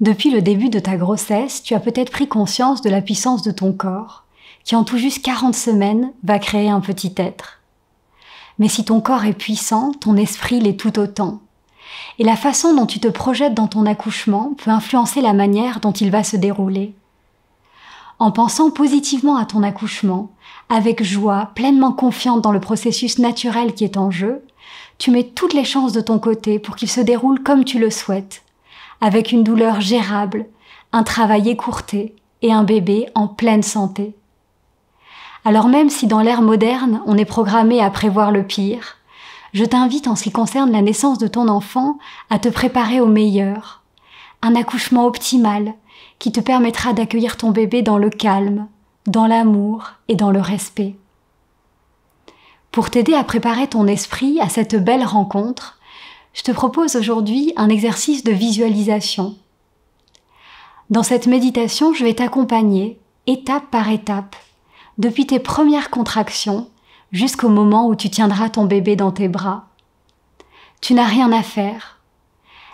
Depuis le début de ta grossesse, tu as peut-être pris conscience de la puissance de ton corps, qui en tout juste 40 semaines va créer un petit être. Mais si ton corps est puissant, ton esprit l'est tout autant. Et la façon dont tu te projettes dans ton accouchement peut influencer la manière dont il va se dérouler. En pensant positivement à ton accouchement, avec joie, pleinement confiante dans le processus naturel qui est en jeu, tu mets toutes les chances de ton côté pour qu'il se déroule comme tu le souhaites, avec une douleur gérable, un travail écourté et un bébé en pleine santé. Alors même si dans l'ère moderne, on est programmé à prévoir le pire, je t'invite en ce qui concerne la naissance de ton enfant à te préparer au meilleur, un accouchement optimal qui te permettra d'accueillir ton bébé dans le calme, dans l'amour et dans le respect. Pour t'aider à préparer ton esprit à cette belle rencontre, je te propose aujourd'hui un exercice de visualisation. Dans cette méditation, je vais t'accompagner, étape par étape, depuis tes premières contractions jusqu'au moment où tu tiendras ton bébé dans tes bras. Tu n'as rien à faire.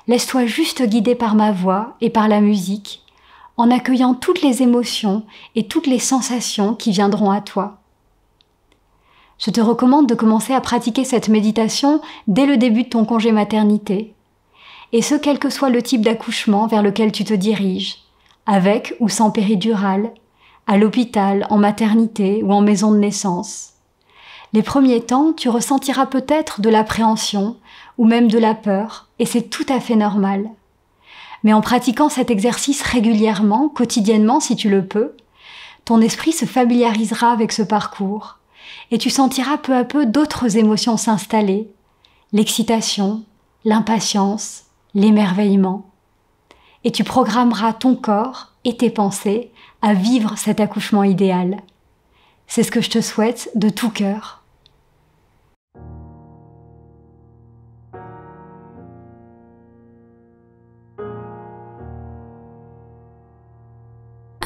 Laisse-toi juste guider par ma voix et par la musique, en accueillant toutes les émotions et toutes les sensations qui viendront à toi. Je te recommande de commencer à pratiquer cette méditation dès le début de ton congé maternité, et ce quel que soit le type d'accouchement vers lequel tu te diriges, avec ou sans péridurale, à l'hôpital, en maternité ou en maison de naissance. Les premiers temps, tu ressentiras peut-être de l'appréhension ou même de la peur, et c'est tout à fait normal. Mais en pratiquant cet exercice régulièrement, quotidiennement si tu le peux, ton esprit se familiarisera avec ce parcours. Et tu sentiras peu à peu d'autres émotions s'installer, l'excitation, l'impatience, l'émerveillement. Et tu programmeras ton corps et tes pensées à vivre cet accouchement idéal. C'est ce que je te souhaite de tout cœur.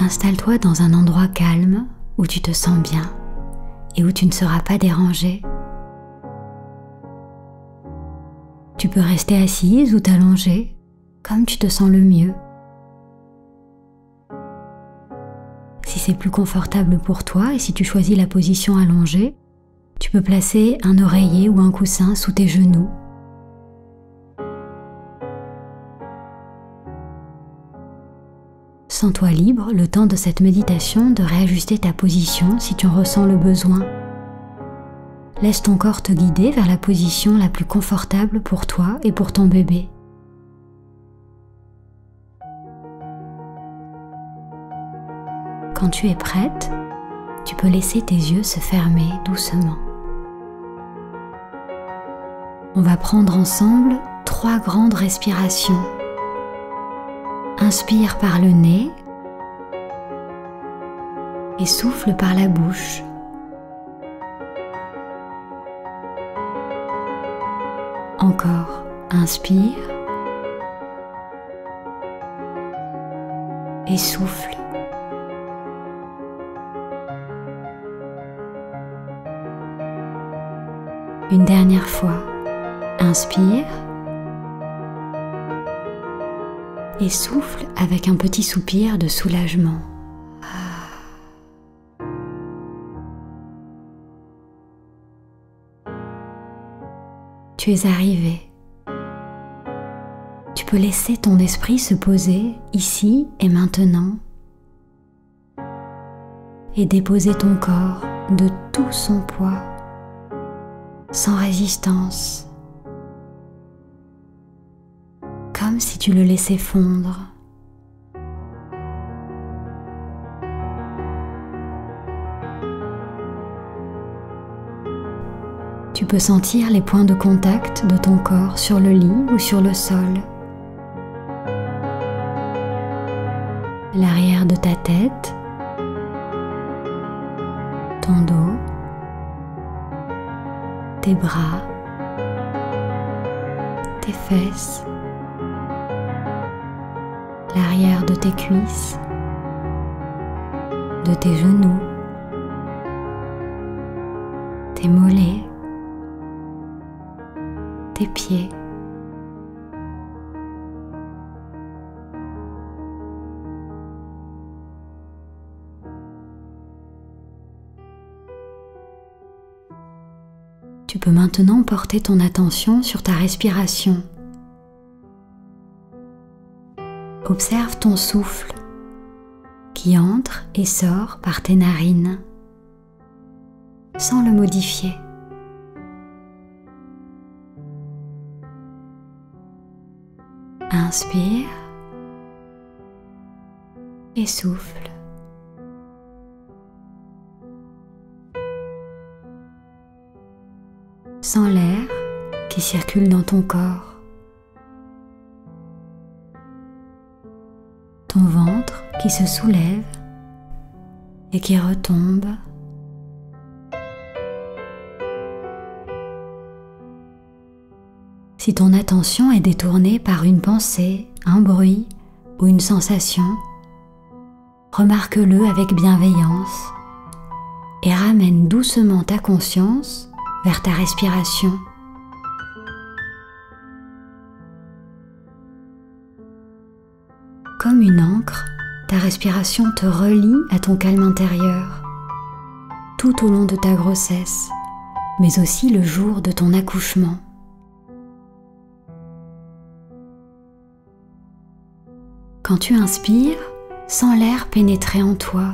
Installe-toi dans un endroit calme où tu te sens bien et où tu ne seras pas dérangé. Tu peux rester assise ou t'allonger, comme tu te sens le mieux. Si c'est plus confortable pour toi et si tu choisis la position allongée, tu peux placer un oreiller ou un coussin sous tes genoux. Sens-toi libre le temps de cette méditation de réajuster ta position si tu en ressens le besoin. Laisse ton corps te guider vers la position la plus confortable pour toi et pour ton bébé. Quand tu es prête, tu peux laisser tes yeux se fermer doucement. On va prendre ensemble 3 grandes respirations. Inspire par le nez et souffle par la bouche. Encore, inspire et souffle. Une dernière fois, inspire. Et souffle avec un petit soupir de soulagement. Tu es arrivé. Tu peux laisser ton esprit se poser ici et maintenant et déposer ton corps de tout son poids, sans résistance. Comme si tu le laissais fondre. Tu peux sentir les points de contact de ton corps sur le lit ou sur le sol. L'arrière de ta tête, ton dos, tes bras, tes fesses, l'arrière de tes cuisses, de tes genoux, tes mollets, tes pieds. peux maintenant porter ton attention sur ta respiration. Observe ton souffle qui entre et sort par tes narines, sans le modifier. Inspire et souffle. Sens l'air qui circule dans ton corps. Ton ventre qui se soulève et qui retombe. Si ton attention est détournée par une pensée, un bruit ou une sensation, remarque-le avec bienveillance et ramène doucement ta conscience vers ta respiration. Comme une ancre, ta respiration te relie à ton calme intérieur, tout au long de ta grossesse, mais aussi le jour de ton accouchement. Quand tu inspires, sens l'air pénétrer en toi,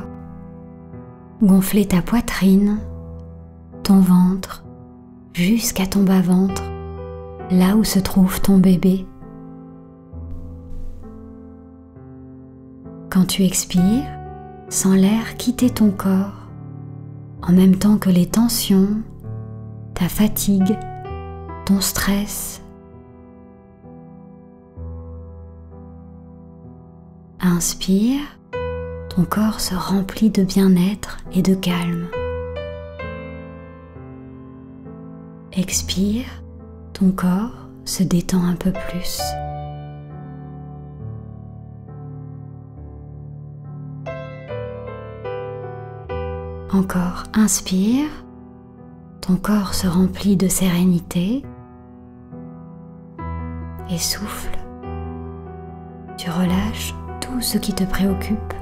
gonfler ta poitrine, ton ventre, jusqu'à ton bas-ventre, là où se trouve ton bébé. Quand tu expires, sens l'air quitter ton corps, en même temps que les tensions, ta fatigue, ton stress. Inspire, ton corps se remplit de bien-être et de calme. Expire, ton corps se détend un peu plus. Encore, inspire, ton corps se remplit de sérénité et souffle. Tu relâches tout ce qui te préoccupe.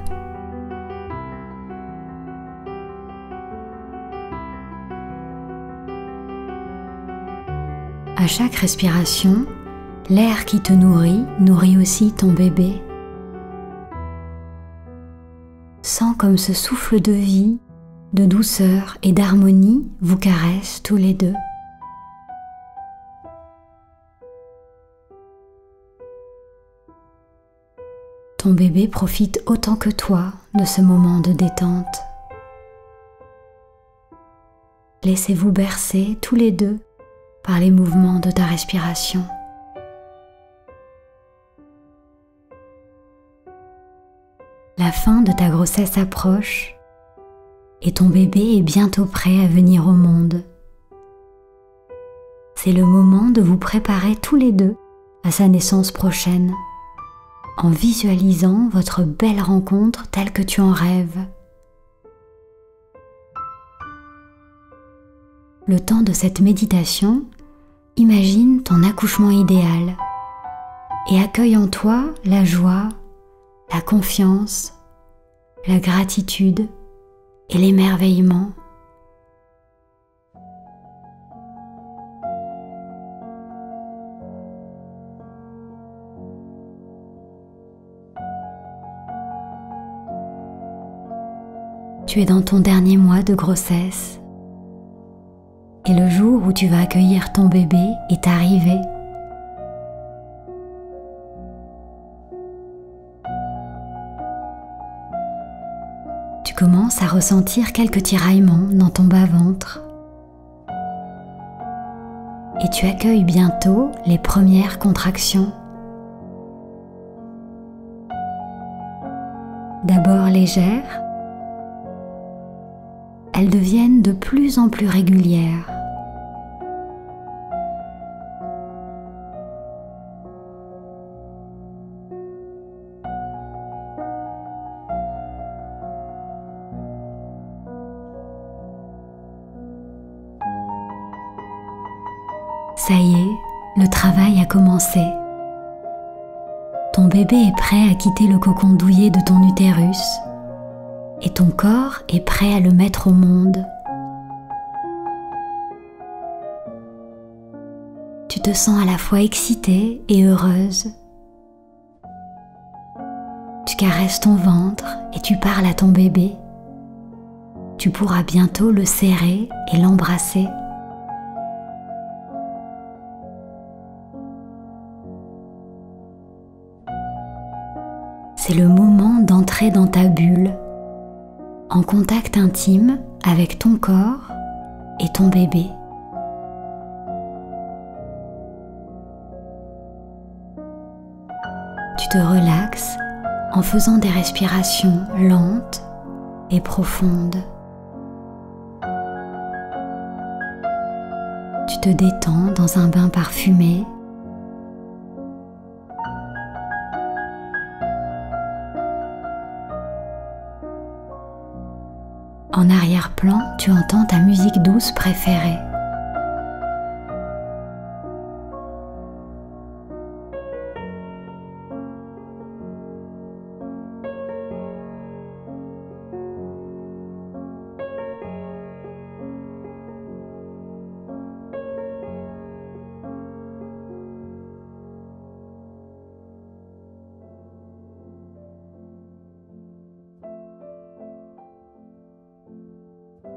À chaque respiration, l'air qui te nourrit, nourrit aussi ton bébé. Sens comme ce souffle de vie, de douceur et d'harmonie vous caressent tous les deux. Ton bébé profite autant que toi de ce moment de détente. Laissez-vous bercer tous les deux par les mouvements de ta respiration. La fin de ta grossesse approche. Et ton bébé est bientôt prêt à venir au monde. C'est le moment de vous préparer tous les deux à sa naissance prochaine, en visualisant votre belle rencontre telle que tu en rêves. Le temps de cette méditation, imagine ton accouchement idéal et accueille en toi la joie, la confiance, la gratitude et l'émerveillement. Tu es dans ton dernier mois de grossesse et le jour où tu vas accueillir ton bébé est arrivé. Commence à ressentir quelques tiraillements dans ton bas-ventre. Et tu accueilles bientôt les premières contractions. D'abord légères, elles deviennent de plus en plus régulières. Ça y est, le travail a commencé. Ton bébé est prêt à quitter le cocon douillet de ton utérus et ton corps est prêt à le mettre au monde. Tu te sens à la fois excitée et heureuse. Tu caresses ton ventre et tu parles à ton bébé. Tu pourras bientôt le serrer et l'embrasser. C'est le moment d'entrer dans ta bulle, en contact intime avec ton corps et ton bébé. Tu te relaxes en faisant des respirations lentes et profondes. Tu te détends dans un bain parfumé. En arrière-plan, tu entends ta musique douce préférée.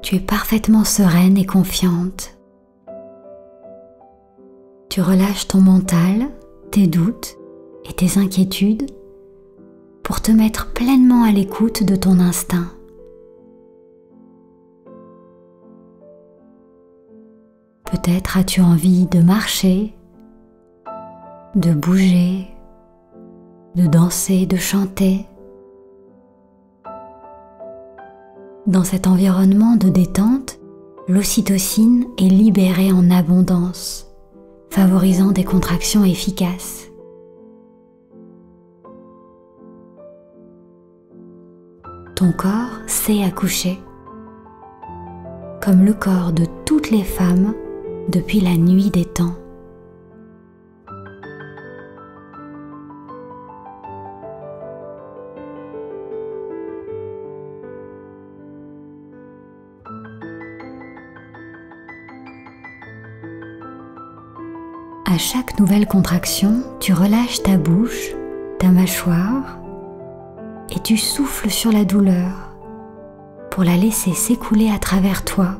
Tu es parfaitement sereine et confiante. Tu relâches ton mental, tes doutes et tes inquiétudes pour te mettre pleinement à l'écoute de ton instinct. Peut-être as-tu envie de marcher, de bouger, de danser, de chanter. Dans cet environnement de détente, l'ocytocine est libérée en abondance, favorisant des contractions efficaces. Ton corps sait accoucher, comme le corps de toutes les femmes depuis la nuit des temps. À chaque nouvelle contraction, tu relâches ta bouche, ta mâchoire et tu souffles sur la douleur pour la laisser s'écouler à travers toi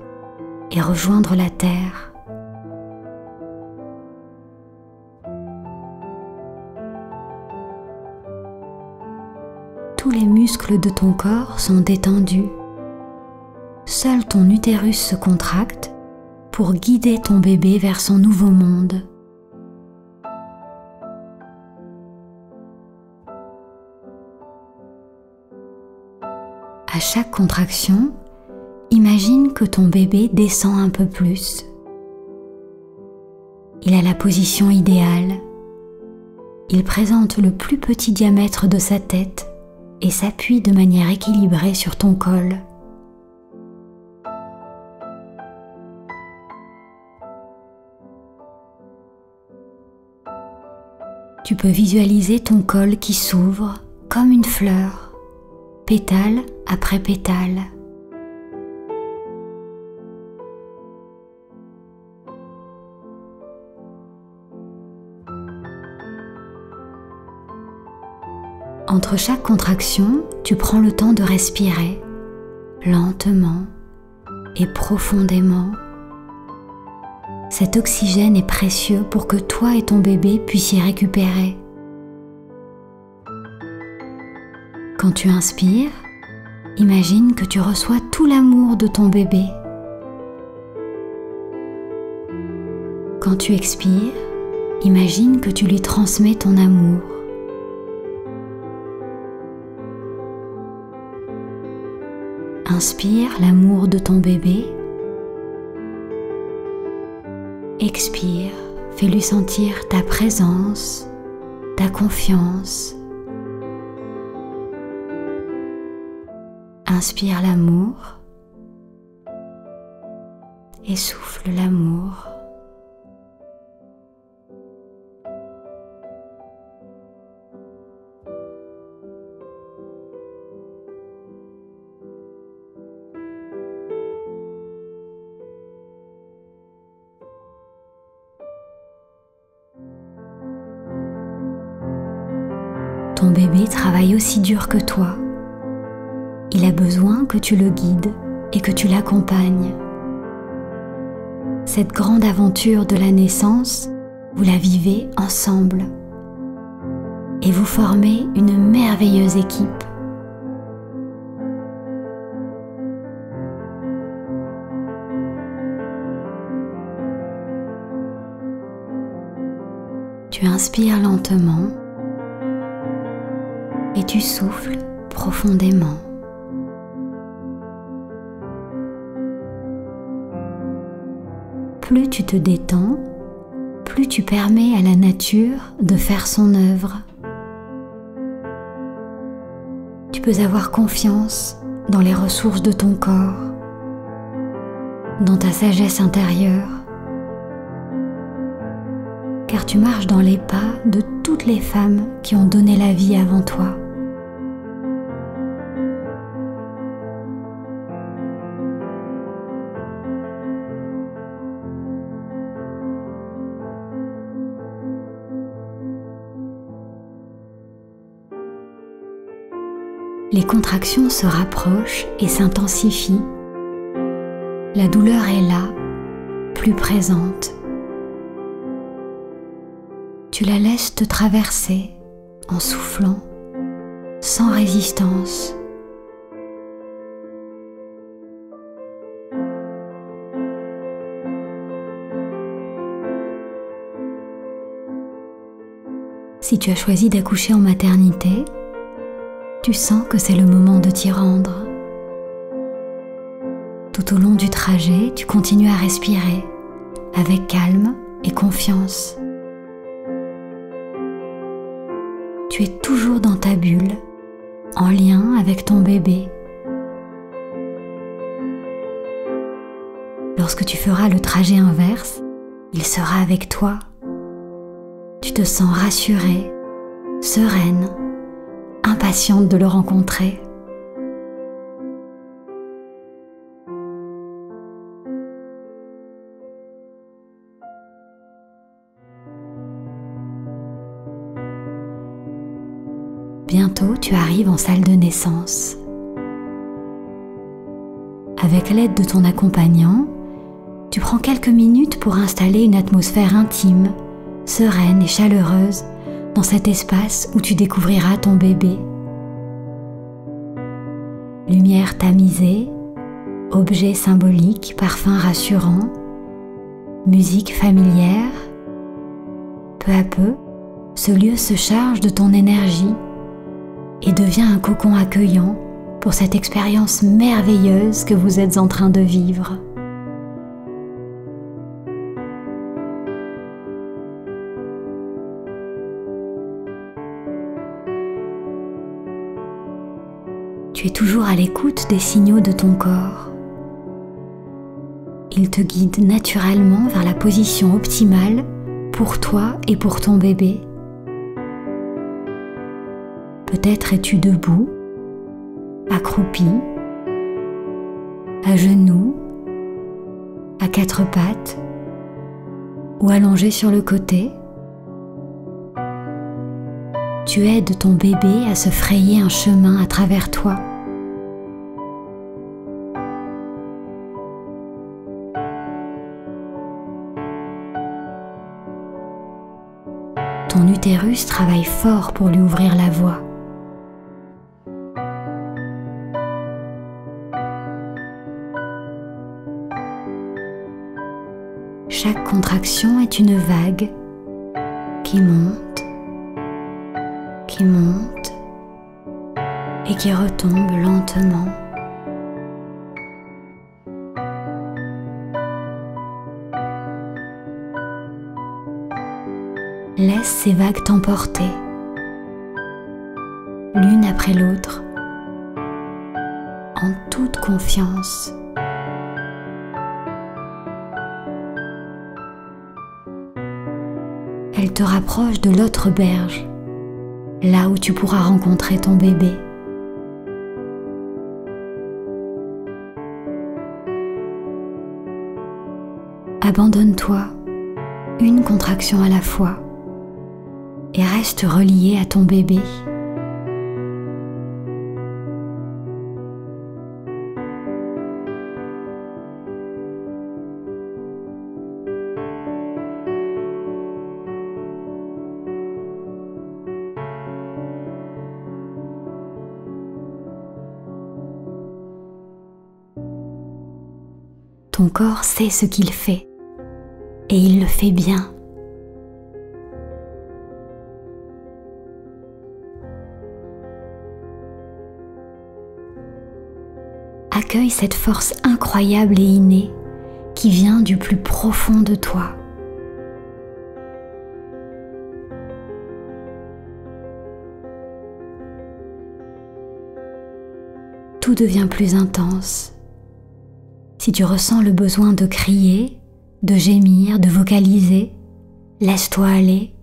et rejoindre la terre. Tous les muscles de ton corps sont détendus. Seul ton utérus se contracte pour guider ton bébé vers son nouveau monde. À chaque contraction, imagine que ton bébé descend un peu plus. Il a la position idéale. Il présente le plus petit diamètre de sa tête et s'appuie de manière équilibrée sur ton col. Tu peux visualiser ton col qui s'ouvre comme une fleur, pétale après pétale. Entre chaque contraction, tu prends le temps de respirer, lentement et profondément. Cet oxygène est précieux pour que toi et ton bébé puissiez récupérer. Quand tu inspires, imagine que tu reçois tout l'amour de ton bébé. Quand tu expires, imagine que tu lui transmets ton amour. Inspire l'amour de ton bébé. Expire, fais-lui sentir ta présence, ta confiance. Inspire l'amour et souffle l'amour. Ton bébé travaille aussi dur que toi. Il a besoin que tu le guides et que tu l'accompagnes. Cette grande aventure de la naissance, vous la vivez ensemble. Et vous formez une merveilleuse équipe. Tu inspires lentement et tu souffles profondément. Plus tu te détends, plus tu permets à la nature de faire son œuvre. Tu peux avoir confiance dans les ressources de ton corps, dans ta sagesse intérieure, car tu marches dans les pas de toutes les femmes qui ont donné la vie avant toi. Les contractions se rapprochent et s'intensifient. La douleur est là, plus présente. Tu la laisses te traverser en soufflant, sans résistance. Si tu as choisi d'accoucher en maternité, tu sens que c'est le moment de t'y rendre. Tout au long du trajet, tu continues à respirer, avec calme et confiance. Tu es toujours dans ta bulle, en lien avec ton bébé. Lorsque tu feras le trajet inverse, il sera avec toi. Tu te sens rassurée, sereine, impatiente de le rencontrer. Bientôt, tu arrives en salle de naissance. Avec l'aide de ton accompagnant, tu prends quelques minutes pour installer une atmosphère intime, sereine et chaleureuse dans cet espace où tu découvriras ton bébé. Lumière tamisée, objets symboliques, parfums rassurants, musique familière. Peu à peu, ce lieu se charge de ton énergie et devient un cocon accueillant pour cette expérience merveilleuse que vous êtes en train de vivre. Tu es toujours à l'écoute des signaux de ton corps. Il te guide naturellement vers la position optimale pour toi et pour ton bébé. Peut-être es-tu debout, accroupi, à genoux, à quatre pattes ou allongé sur le côté. Tu aides ton bébé à se frayer un chemin à travers toi. Ton utérus travaille fort pour lui ouvrir la voie. Chaque contraction est une vague qui monte et qui retombe lentement. Laisse ces vagues t'emporter, l'une après l'autre, en toute confiance. Elle te rapproche de l'autre berge, là où tu pourras rencontrer ton bébé. Abandonne-toi, une contraction à la fois, et reste relié à ton bébé. Ton corps sait ce qu'il fait, et il le fait bien. Accueille cette force incroyable et innée qui vient du plus profond de toi. Tout devient plus intense. Si tu ressens le besoin de crier, de gémir, de vocaliser, laisse-toi aller.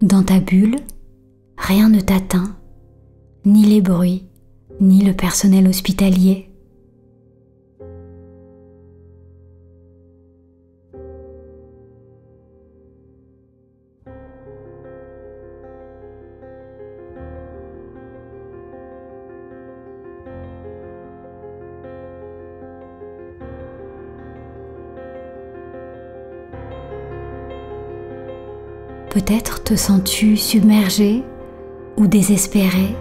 Dans ta bulle, rien ne t'atteint, ni les bruits, ni le personnel hospitalier. Peut-être te sens-tu submergé ou désespéré.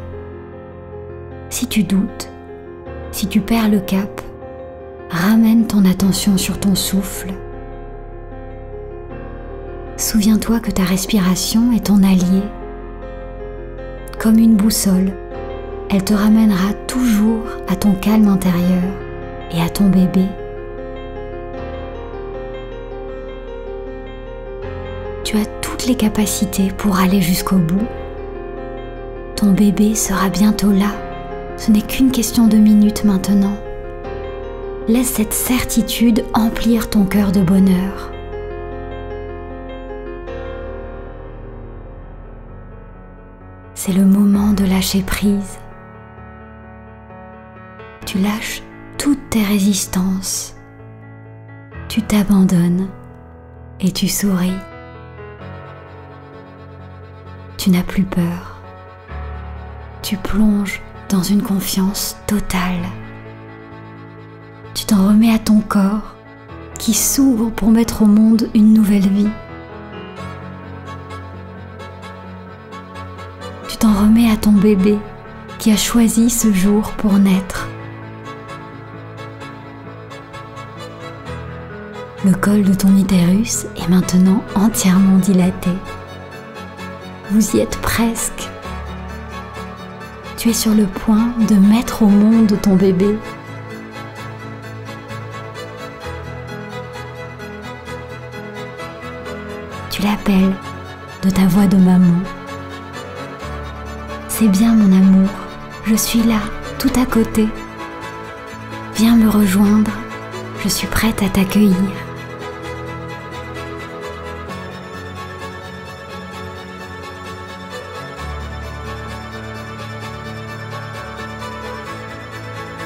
Si tu doutes, si tu perds le cap, ramène ton attention sur ton souffle. Souviens-toi que ta respiration est ton allié. Comme une boussole, elle te ramènera toujours à ton calme intérieur et à ton bébé. Tu as toutes les capacités pour aller jusqu'au bout. Ton bébé sera bientôt là. Ce n'est qu'une question de minutes maintenant. Laisse cette certitude emplir ton cœur de bonheur. C'est le moment de lâcher prise. Tu lâches toutes tes résistances. Tu t'abandonnes et tu souris. Tu n'as plus peur. Tu plonges dans une confiance totale. Tu t'en remets à ton corps qui s'ouvre pour mettre au monde une nouvelle vie. Tu t'en remets à ton bébé qui a choisi ce jour pour naître. Le col de ton utérus est maintenant entièrement dilaté. Vous y êtes presque. Tu es sur le point de mettre au monde ton bébé. Tu l'appelles de ta voix de maman. C'est bien mon amour, je suis là, tout à côté. Viens me rejoindre, je suis prête à t'accueillir.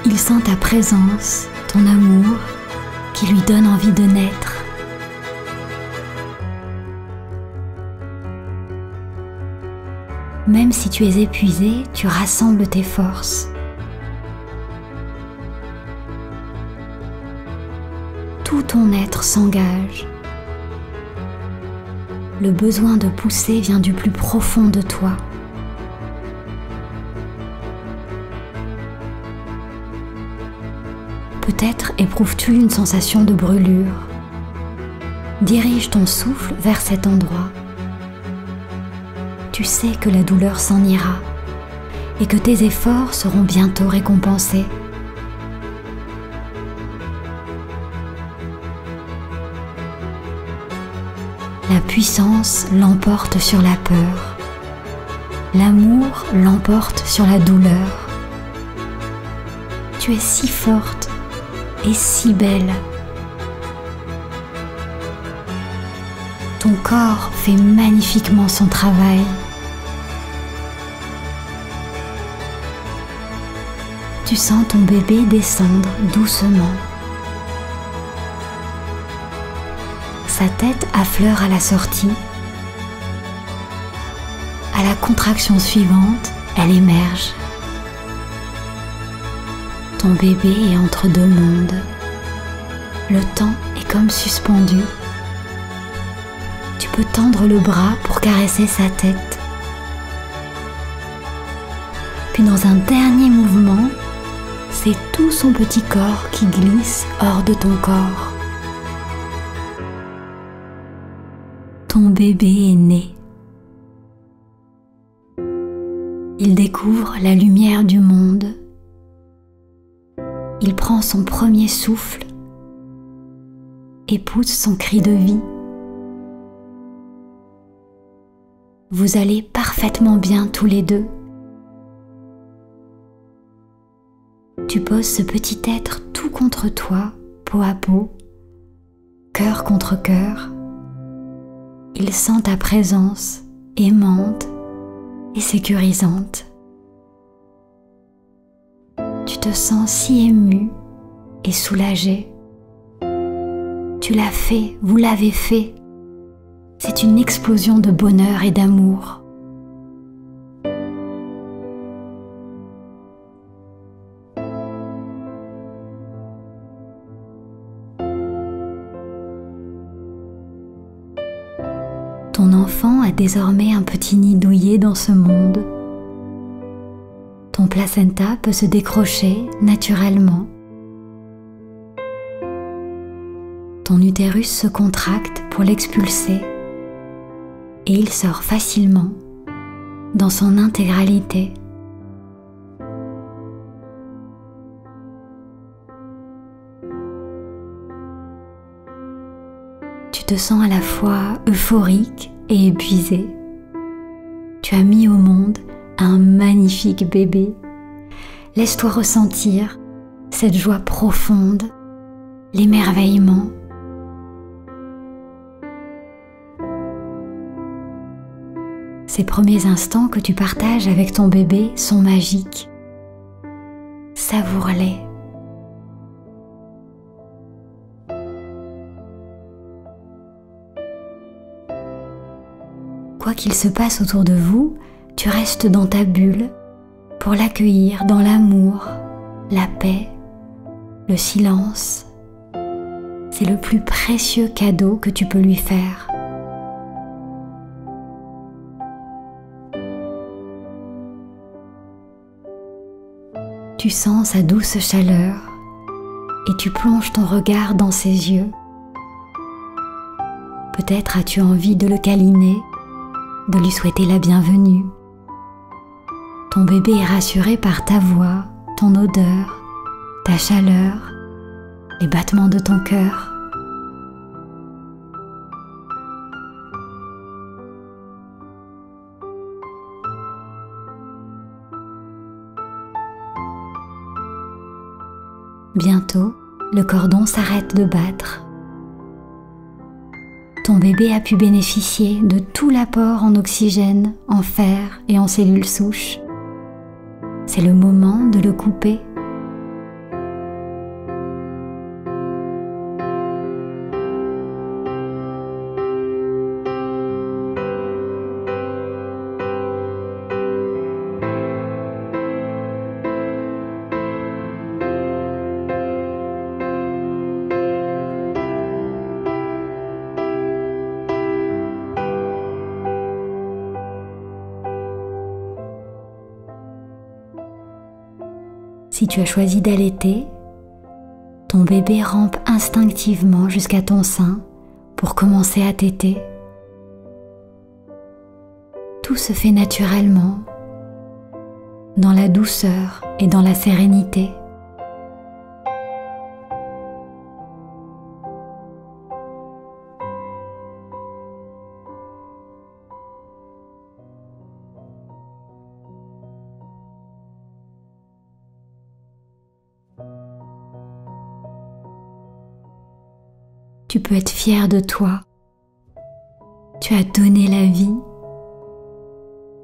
Il sent ta présence, ton amour, qui lui donne envie de naître. Même si tu es épuisé, tu rassembles tes forces. Tout ton être s'engage. Le besoin de pousser vient du plus profond de toi. Peut-être éprouves-tu une sensation de brûlure. Dirige ton souffle vers cet endroit. Tu sais que la douleur s'en ira et que tes efforts seront bientôt récompensés. La puissance l'emporte sur la peur. L'amour l'emporte sur la douleur. Tu es si forte et si belle. Ton corps fait magnifiquement son travail. Tu sens ton bébé descendre doucement. Sa tête affleure à la sortie. À la contraction suivante, elle émerge. Ton bébé est entre deux mondes. Le temps est comme suspendu. Tu peux tendre le bras pour caresser sa tête. Puis dans un dernier mouvement, c'est tout son petit corps qui glisse hors de ton corps. Ton bébé est né. Il découvre la lumière du monde. Il prend son premier souffle et pousse son cri de vie. Vous allez parfaitement bien tous les deux. Tu poses ce petit être tout contre toi, peau à peau, cœur contre cœur. Il sent ta présence aimante et sécurisante. Tu te sens si ému et soulagé. Tu l'as fait, vous l'avez fait. C'est une explosion de bonheur et d'amour. Ton enfant a désormais un petit nid douillet dans ce monde. Ton placenta peut se décrocher naturellement. Ton utérus se contracte pour l'expulser et il sort facilement, dans son intégralité. Tu te sens à la fois euphorique et épuisé. Tu as mis au monde un magnifique bébé. Laisse-toi ressentir cette joie profonde, l'émerveillement. Ces premiers instants que tu partages avec ton bébé sont magiques. Savoure-les. Quoi qu'il se passe autour de vous, tu restes dans ta bulle pour l'accueillir dans l'amour, la paix, le silence. C'est le plus précieux cadeau que tu peux lui faire. Tu sens sa douce chaleur et tu plonges ton regard dans ses yeux. Peut-être as-tu envie de le câliner, de lui souhaiter la bienvenue. Ton bébé est rassuré par ta voix, ton odeur, ta chaleur, les battements de ton cœur. Bientôt, le cordon s'arrête de battre. Ton bébé a pu bénéficier de tout l'apport en oxygène, en fer et en cellules souches. C'est le moment de le couper. Si tu as choisi d'allaiter, ton bébé rampe instinctivement jusqu'à ton sein pour commencer à téter. Tout se fait naturellement, dans la douceur et dans la sérénité. Tu peux être fier de toi. Tu as donné la vie.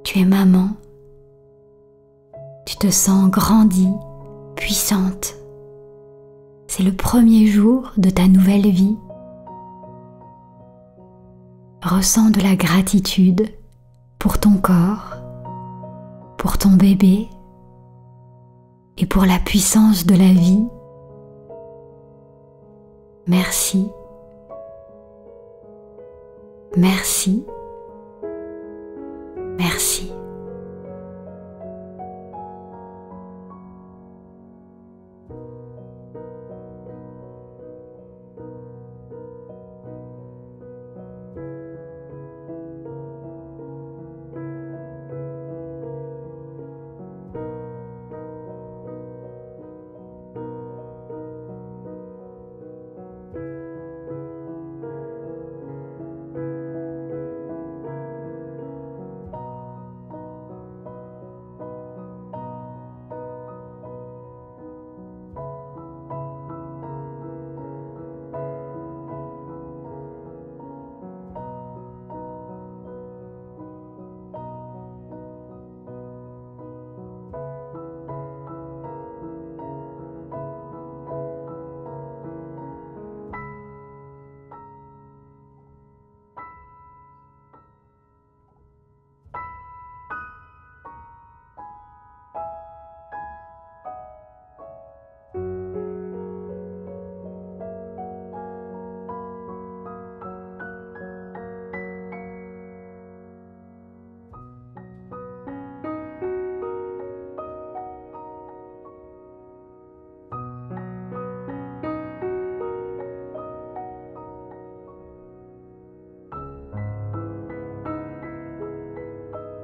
Tu es maman. Tu te sens grandie, puissante. C'est le premier jour de ta nouvelle vie. Ressens de la gratitude pour ton corps, pour ton bébé et pour la puissance de la vie. Merci. Merci, merci.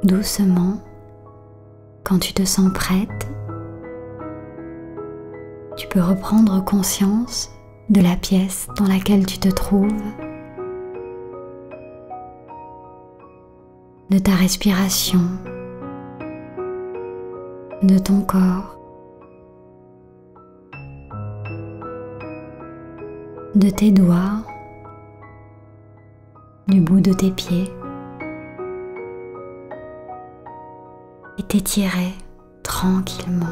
doucement, quand tu te sens prête, tu peux reprendre conscience de la pièce dans laquelle tu te trouves, de ta respiration, de ton corps, de tes doigts, du bout de tes pieds, et t'étirer tranquillement.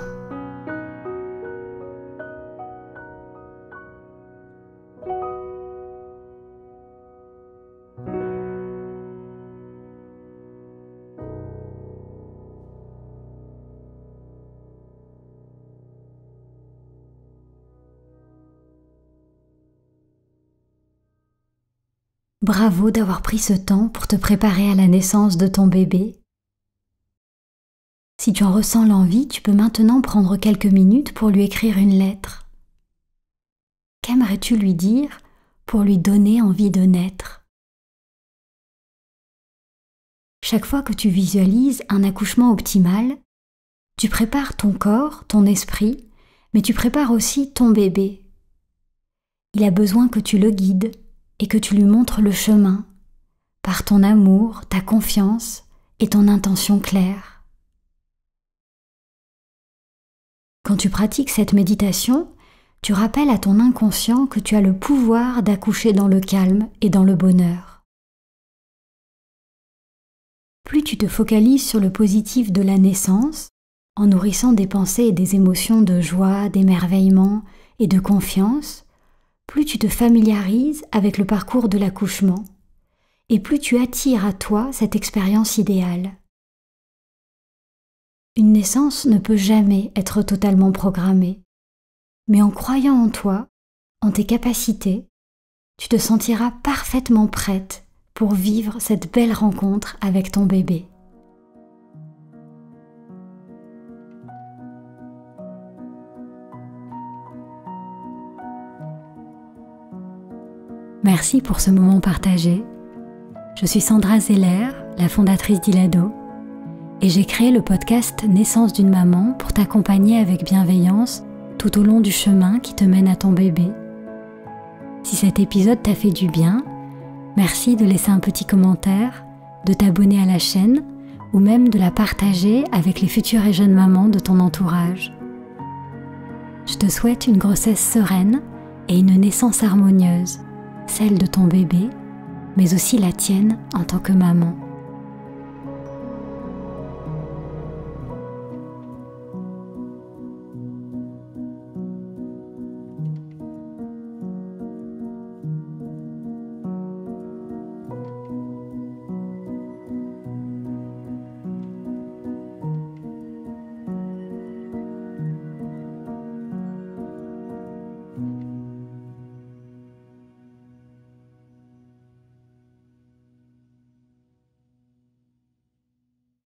Bravo d'avoir pris ce temps pour te préparer à la naissance de ton bébé. Si tu en ressens l'envie, tu peux maintenant prendre quelques minutes pour lui écrire une lettre. Qu'aimerais-tu lui dire pour lui donner envie de naître? Chaque fois que tu visualises un accouchement optimal, tu prépares ton corps, ton esprit, mais tu prépares aussi ton bébé. Il a besoin que tu le guides et que tu lui montres le chemin, par ton amour, ta confiance et ton intention claire. Quand tu pratiques cette méditation, tu rappelles à ton inconscient que tu as le pouvoir d'accoucher dans le calme et dans le bonheur. Plus tu te focalises sur le positif de la naissance, en nourrissant des pensées et des émotions de joie, d'émerveillement et de confiance, plus tu te familiarises avec le parcours de l'accouchement et plus tu attires à toi cette expérience idéale. Une naissance ne peut jamais être totalement programmée, mais en croyant en toi, en tes capacités, tu te sentiras parfaitement prête pour vivre cette belle rencontre avec ton bébé. Merci pour ce moment partagé. Je suis Sandra Zeller, la fondatrice d'Ilado, et j'ai créé le podcast Naissance d'une maman pour t'accompagner avec bienveillance tout au long du chemin qui te mène à ton bébé. Si cet épisode t'a fait du bien, merci de laisser un petit commentaire, de t'abonner à la chaîne ou même de la partager avec les futures et jeunes mamans de ton entourage. Je te souhaite une grossesse sereine et une naissance harmonieuse. Celle de ton bébé, mais aussi la tienne en tant que maman.